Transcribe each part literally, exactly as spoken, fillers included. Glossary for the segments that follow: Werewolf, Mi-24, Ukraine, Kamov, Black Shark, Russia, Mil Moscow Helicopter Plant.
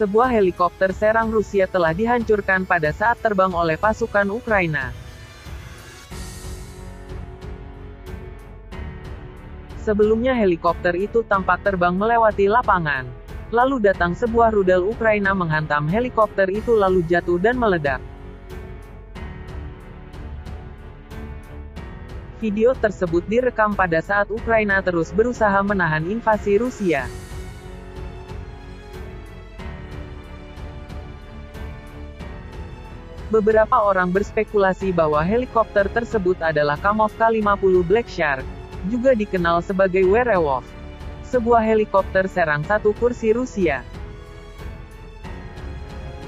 sebuah helikopter serang Rusia telah dihancurkan pada saat terbang oleh pasukan Ukraina. Sebelumnya helikopter itu tampak terbang melewati lapangan. Lalu datang sebuah rudal Ukraina menghantam helikopter itu lalu jatuh dan meledak. Video tersebut direkam pada saat Ukraina terus berusaha menahan invasi Rusia. Beberapa orang berspekulasi bahwa helikopter tersebut adalah Kamov Ka lima puluh Black Shark, juga dikenal sebagai Werewolf. Sebuah helikopter serang satu kursi Rusia.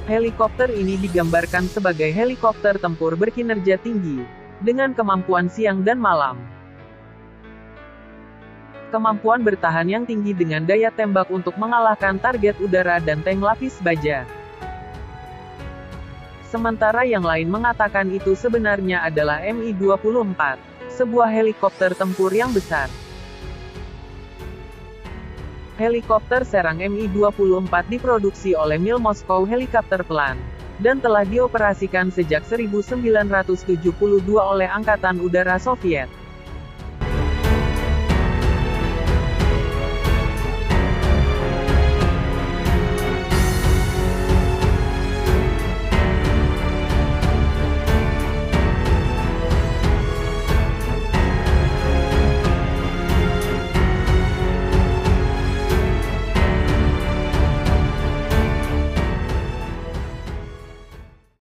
Helikopter ini digambarkan sebagai helikopter tempur berkinerja tinggi, dengan kemampuan siang dan malam. Kemampuan bertahan yang tinggi dengan daya tembak untuk mengalahkan target udara dan tank lapis baja. Sementara yang lain mengatakan itu sebenarnya adalah Mi dua puluh empat, sebuah helikopter tempur yang besar. Helikopter serang Mi dua puluh empat diproduksi oleh Mil Moscow Helicopter Plant, dan telah dioperasikan sejak seribu sembilan ratus tujuh puluh dua oleh Angkatan Udara Soviet.